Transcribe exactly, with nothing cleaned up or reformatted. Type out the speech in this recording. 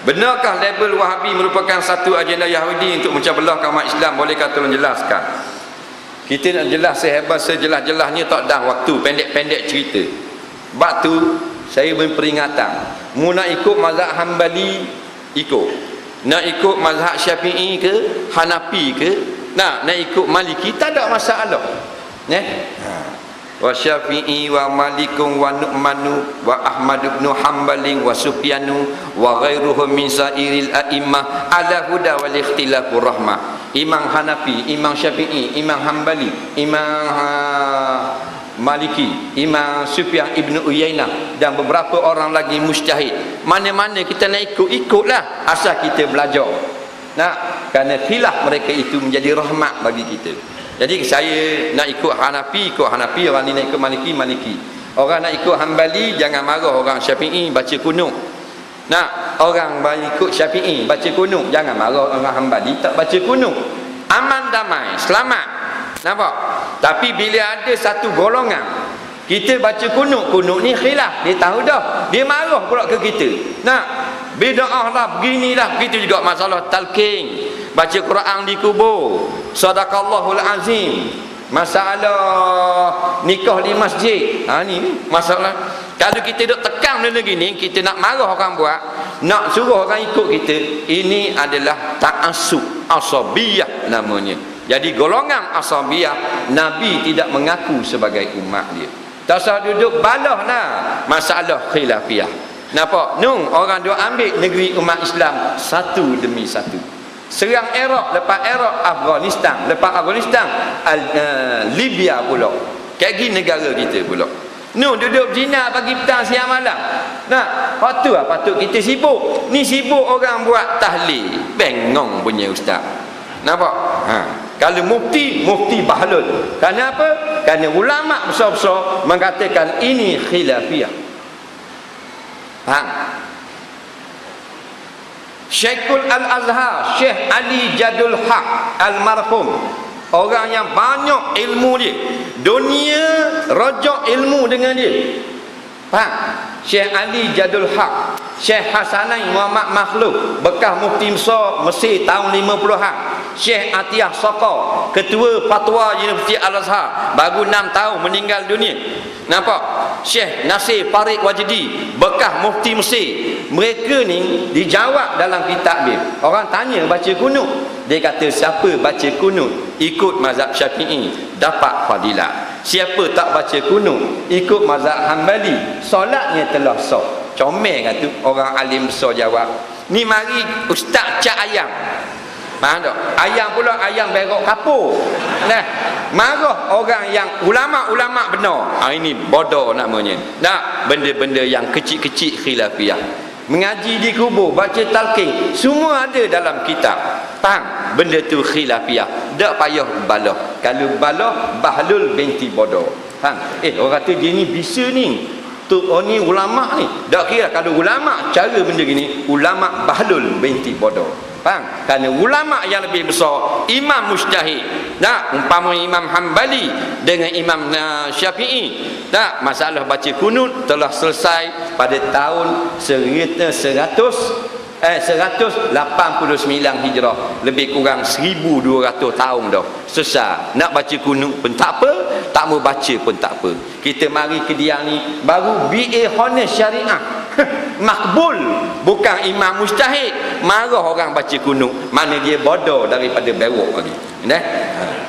Benarkah label Wahabi merupakan satu agenda Yahudi untuk memecah belahkan umat Islam? Boleh kata menjelaskan. Kita nak jelas sehebat sejelas-jelasnya tak dah waktu, pendek-pendek cerita. Bab tu saya beri peringatan. Mu nak ikut mazhab Hanbali, ikut. Nak ikut mazhab Syafi'i ke, Hanafi ke, nak nak ikut Maliki tak ada masalah. Neh. Wa Syafi'i wa Malikum wa Nu'manu wa Ahmad ibn Hanbali wa Sufyanu wa ghairuhum min sa'iril a'immah ala huda wal ikhtilafu rahmah. Imam Hanafi, Imam Syafi'i, Imam Hanbali, Imam Maliki, Imam Sufyan ibn Uyainah dan beberapa orang lagi mujtahid. Mana-mana kita nak ikut, ikutlah asal kita belajar. Nah, kerana khilaf mereka itu menjadi rahmat bagi kita. Jadi saya nak ikut Hanafi, ikut Hanafi. Orang ni nak ikut Maliki, Maliki. Orang nak ikut Hanbali, jangan marah. Orang Syafi'i baca kunut. Nak orang ikut Syafi'i baca kunut, jangan marah. Orang Hanbali tak baca kunut. Aman damai, selamat. Nampak? Tapi bila ada satu golongan kita baca kunut, kunut ni khilaf, dia tahu dah, dia marah pula ke kita. Nak bida'ah lah, beginilah. Begitu juga masalah talqin, baca Quran di kubur, Sadaqallahul Azim, masalah nikah di masjid. Ha ni masalah. Kalau kita duk tekan benda gini, kita nak marah orang buat, nak suruh orang ikut kita, ini adalah ta'assub, asabiyah namanya. Jadi golongan asabiyah Nabi tidak mengaku sebagai umat dia. Tak usah duduk balahlah masalah khilafiyah. Nampak? Nung orang duk ambil negeri umat Islam satu demi satu. Serang Iraq, lepas Iraq Afghanistan, lepas Afghanistan Al, uh, Libya pula. Kaki negara kita pula. Nuh duduk zina pagi petang siang malam. Nah, patut lah patut kita sibuk. Ni sibuk orang buat tahlil. Bengong punya ustaz. Nampak? Ha. Kalau mufti, mufti bahlul. Kerana apa? Kerana ulama besar-besar mengatakan ini khilafiyah. Faham? Syekhul Al-Azhar, Syekh Ali Jadul Haq Al-Marhum, orang yang banyak ilmu dia, dunia rojak ilmu dengan dia. Faham? Syekh Ali Jadul Haq, Syekh Hasanain Muhammad Makhluf, bekas Mufti Musa Mesir tahun lima puluhan, Syekh Atiyah Sokoh, ketua fatwa Universiti Al-Azhar, baru enam tahun meninggal dunia. Nampak? Syekh Nasir Farid Wajidi, bekas Mufti Mesir. Mereka ni dijawab dalam kitab dia. Orang tanya baca kunut, dia kata siapa baca kunut ikut mazhab Syafi'i dapat fadilat, siapa tak baca kunut ikut mazhab Hanbali solatnya telah sah. Comel kata orang alim besar jawab. Ni mari ustaz cak ayam. Faham tak? Ayam pula ayam berok kapur. Nah, marah orang yang ulama-ulama benar. Ha, ini bodoh namanya. Nah, benda-benda yang kecil-kecil khilafiyah. Mengaji di kubur, baca talqin, semua ada dalam kitab. Faham? Benda tu khilafiyah. Tak payah balah. Kalau balah, bahlul binti bodoh. Faham? Eh, orang kata dia ni bisa ni. Tu oh, ni ulama ni. Tak kira kalau ulama cara benda gini, ulama bahlul binti bodoh. Faham? Kerana ulama yang lebih besar, imam mujtahid. Tak umpama Imam Hanbali dengan Imam uh, Syafi'i. Tak, masalah baca kunut telah selesai pada tahun seratus lapan puluh sembilan Hijrah. Lebih kurang seribu dua ratus tahun dah. Susah. Nak baca kunut pun tak apa, tak mau baca pun tak apa. Kita mari ke dia ni baru B A Honors Syariah. Makbul, bukan imam mujtahid. Marah orang baca kunut, mana dia bodoh daripada berok lagi. Neh?